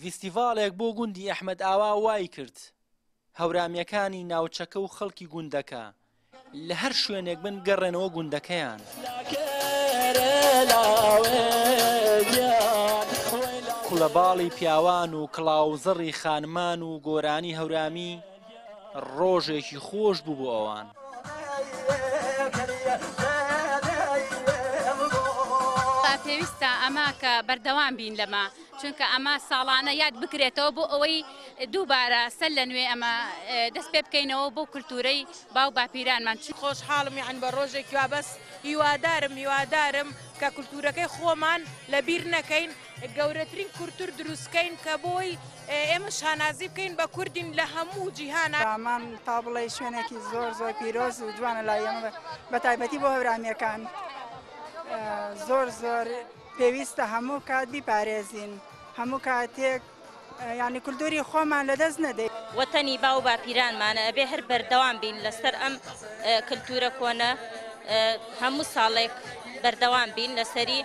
فیستیڤالێک بۆ گوندی ئەحمەد ئاوا وای کرد. هەورامیەکانی ناوچەکە و خەڵکی گوندەکە لە هەر شوێنێک بن گەڕێنەوە گوندەکەیان. کوڵەباڵی پیاوان و کڵاوزڕی خانمان و گۆرانی هەورامی ڕۆژێکی خۆش بوو بۆ ئەوان. پێویستە ئەمە کە بەردەوام بین لەمە، چونکە ئەمە ساڵانە یاد بکرێتەوە بۆ ئەوەی دووبارە سەر لە نوێ ئەمە دەست پێ بکەینەوە بۆ کولتورەی باو باپیرانمان. خۆشحاڵم یان بە ڕۆژێکی وابەست هیوادارم کە کولتورەکەی خۆمان لەبیر نەکەین، گەورەترین کولتور دروستکەین کە بۆی ئێمەش هانازی بکەین بە کوردین لە هەموو جیهانە. ئامان تا بڵێ شوێنێکی زۆر پیرۆز و جوانە لای ئێمە، بە تایبەتی بۆ هەورامیەکان. زۆر پێویستە هەموو کات بیپارێزین، هەموو کاتێک یعنی کولتوری خۆمان لەدەست نەدەین. وەتەنی باو باپیرانمانە ئەبێ هەر بەردەوام بین لەسەر ئەم کلتورە کۆنە، هەموو ساڵێک بەردەوام بین لەسەری.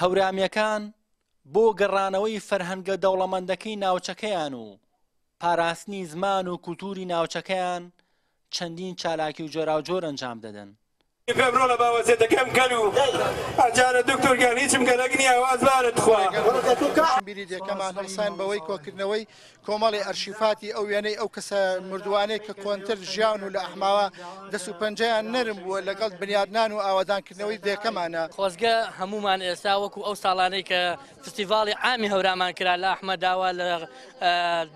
هەورامیەکان بۆ گەڕانەوەی فەرهەنگە دەوڵەمەندەکەی ناوچەکەیان و پاراستنی زمان و کولتوری ناوچەکەیان چندین چالاکی و جۆراوجۆر ئەنجام دەدەن. پێمرۆلە باوەزێتەکەم کەل و ئەجارە دکتۆرگان هیچم گەلەگنی ئاوازبارت خوا. بیری دێکەمان هەڵسان بەوەی کۆکردنەوەی کۆمەڵی ئەرشیفاتی ئەو وێنەی ئەو کەسە مردوانەی کە کۆنتر ژیان و لە ئەحماوە دەست و پەنجەیان نەرم بووە لەگەڵ بنیادنان و ئاوادانکردنەوەی دێکەمانە. خۆزگە هەمومان ئێستا وەکو ئەو ساڵانەی کە فستیڤاڵی عامی هەورامان کرا لە ئەحمەد ئاوا لە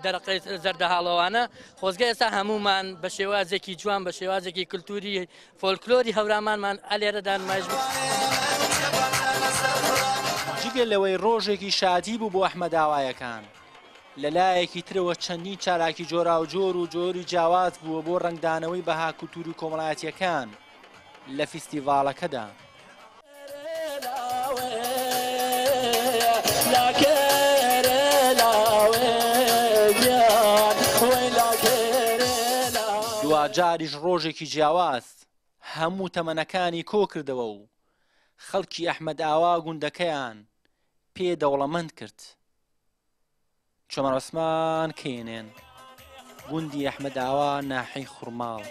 دەرەقەی زەردەهاڵەوانە، خۆزگە ئێستا هەمومان بە شێوازێکی جوان بە شێوازێکی کلتوری فۆلکلۆری هەورا من ئەلێرەدان مایش بوو. جگە لەوەی ڕۆژێکی شادی بوو بۆ ئەحمەد ئاوایەکان، لەلایەکی ترەوە چەندین چالاکی جۆراوجۆر و جۆری جیاواز بووە بۆ ڕەنگدانەوەی بەها کولتوری کۆمەڵایەتیەکان لە فیستیڤاڵەکەدا. دوجاریش ڕۆژێکی جیاواز هەموو تەمەنەکانی کۆ کردەوە و خەڵکی ئەحمەد ئاوا گوندەکەیان پێدەوڵەمەند کرد. چۆمەر عوسمان کێنێن، گوندی ئەحمەد ئاوا، ناحیەی خوڕماڵ.